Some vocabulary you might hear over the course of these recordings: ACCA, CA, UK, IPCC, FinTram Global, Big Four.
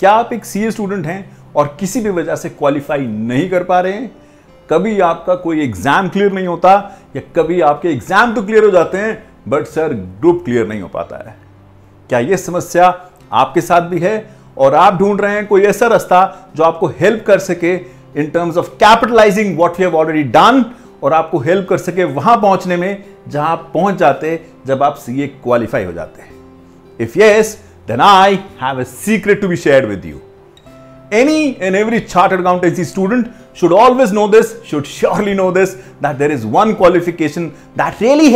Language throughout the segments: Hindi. क्या आप एक सीए स्टूडेंट हैं और किसी भी वजह से क्वालिफाई नहीं कर पा रहे हैं, कभी आपका कोई एग्जाम क्लियर नहीं होता, या कभी आपके एग्जाम तो क्लियर हो जाते हैं बट सर ग्रुप क्लियर नहीं हो पाता है? क्या ये समस्या आपके साथ भी है और आप ढूंढ रहे हैं कोई ऐसा रास्ता जो आपको हेल्प कर सके in terms of capitalising what we have already done, और आपको हेल्प कर सके वहां पहुंचने में जहां आप पहुंच जाते जब आप सीए क्वालिफाई हो जाते हैं? If yes, then I have a secret to be shared with you. Any and every chartered accountancy student should always know this, should surely know this, that there is one qualification that really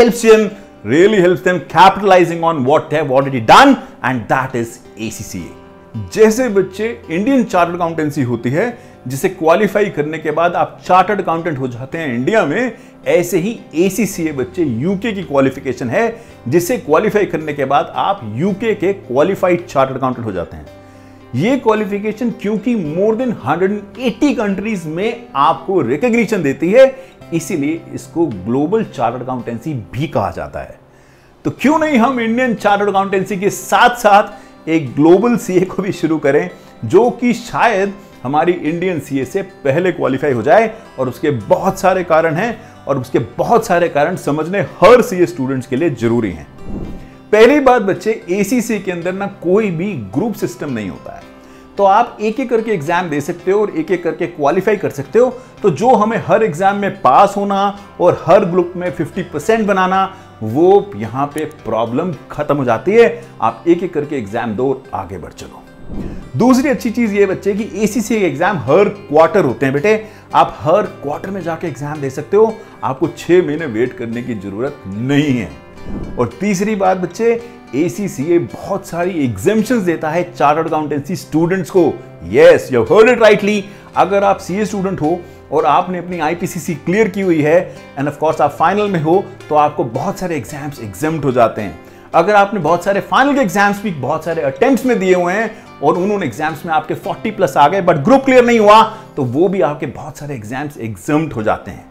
helps them capitalizing on what they have already done, and that is ACCA. जैसे बच्चे इंडियन चार्टर्ड अकाउंटेंसी होती है जिसे क्वालिफाई करने के बाद आप चार्टर्ड अकाउंटेंट हो जाते हैं इंडिया में, ऐसे ही ACCA बच्चे यूके की क्वालिफिकेशन है जिसे क्वालिफाई करने के बाद आप यूके के क्वालिफाइड चार्टर्ड अकाउंटेंट हो जाते हैं। ये क्वालिफिकेशन क्योंकि मोर देन 180 कंट्रीज में आपको रिकग्निशन देती है, इसीलिए इसको ग्लोबल चार्टर्ड अकाउंटेंसी भी कहा जाता है। तो क्यों नहीं हम इंडियन चार्टर्ड अकाउंटेंसी के साथ साथ एक ग्लोबल सीए को भी शुरू करें, जो कि शायद हमारी इंडियन सीए से पहले क्वालिफाई हो जाए। और उसके बहुत सारे कारण हैं और उसके बहुत सारे कारण समझने हर सीए स्टूडेंट्स के लिए जरूरी हैं। पहली बात बच्चे, एसीसी के अंदर ना कोई भी ग्रुप सिस्टम नहीं होता है, तो आप एक एक करके एग्जाम दे सकते हो और एक एक करके क्वालिफाई कर सकते हो। तो जो हमें हर एग्जाम में पास होना और हर ग्रुप में 50% बनाना, वो यहाँ पे प्रॉब्लम खत्म हो जाती है। आप एक एक करके एग्जाम दो और आगे बढ़ चलो। दूसरी अच्छी चीज ये बच्चे कि एसीसी के एग्जाम हर क्वार्टर होते हैं। बेटे आप हर क्वार्टर में जाके एग्जाम दे सकते हो, आपको 6 महीने वेट करने की जरूरत नहीं है। और तीसरी बात बच्चे, ACCA बहुत सारी एग्जेम्पशंस देता है चार्टर्ड अकाउंटेंसी स्टूडेंट्स को। Yes, you heard it rightly. अगर आप सीए स्टूडेंट हो और आपने अपनी IPCC क्लियर की हुई है एंड ऑफ कोर्स आप फाइनल में हो, तो आपको बहुत सारे एग्जाम्स एग्जेम्प्ट हो जाते हैं। अगर आपने बहुत सारे फाइनल के एग्जाम्स भी बहुत सारे अटेम्प्ट्स में दिए हुए हैं और उन्होंने एग्जाम्स में आपके 40+ आ गए बट ग्रुप क्लियर नहीं हुआ, तो वो भी आपके बहुत सारे एग्जाम्स एग्जेम्प्ट हो जाते हैं।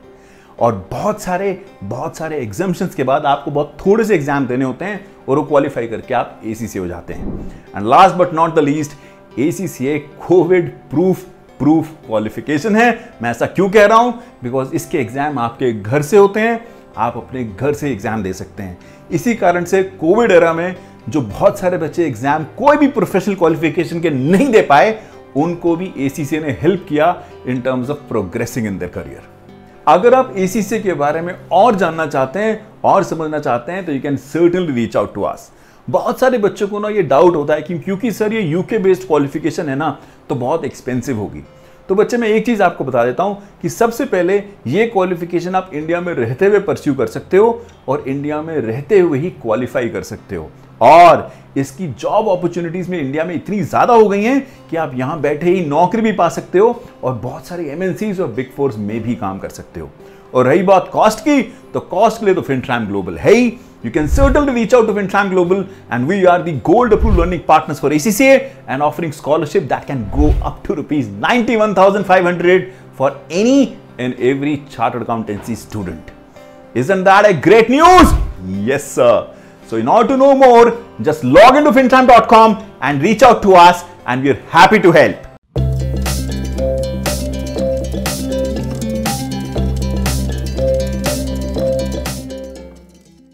और बहुत सारे एग्जाम्शंस के बाद आपको बहुत थोड़े से एग्जाम देने होते हैं और वो क्वालिफाई करके आप ACCA हो जाते हैं। And last but not the least, ACCA COVID proof qualification है। मैं ऐसा क्यों कह रहा हूं? बिकॉज इसके एग्जाम आपके घर से होते हैं, आप अपने घर से एग्जाम दे सकते हैं। इसी कारण से कोविड एरा में जो बहुत सारे बच्चे एग्जाम कोई भी प्रोफेशनल क्वालिफिकेशन के नहीं दे पाए, उनको भी ACCA ने हेल्प किया in terms of progressing in their career. अगर आप ACCA के बारे में और जानना चाहते हैं और समझना चाहते हैं, तो you can certainly reach out to us. बहुत सारे बच्चों को ना ये डाउट होता है कि क्योंकि सर ये यूके बेस्ड क्वालिफिकेशन है ना, तो बहुत एक्सपेंसिव होगी। तो बच्चे मैं एक चीज़ आपको बता देता हूँ कि सबसे पहले ये क्वालिफिकेशन आप इंडिया में रहते हुए परस्यू कर सकते हो और इंडिया में रहते हुए ही क्वालिफाई कर सकते हो। और इसकी जॉब अपॉर्चुनिटीज में इंडिया में इतनी ज़्यादा हो गई हैं कि आप यहाँ बैठे ही नौकरी भी पा सकते हो और बहुत सारे MNCs और बिग फोर्स में भी काम कर सकते हो। और रही बात कॉस्ट की, तो कॉस्ट के लिए तो FinTram Global है ही। You can certainly reach out to FinTram Global and we are the gold approved learning partners for ACCA and offering scholarship that can go up to ₹91,500 for any and every chartered accountancy student. Isn't that a great news? Yes, sir. So in order to know more, just log into fintram.com and reach out to us, and we are happy to help.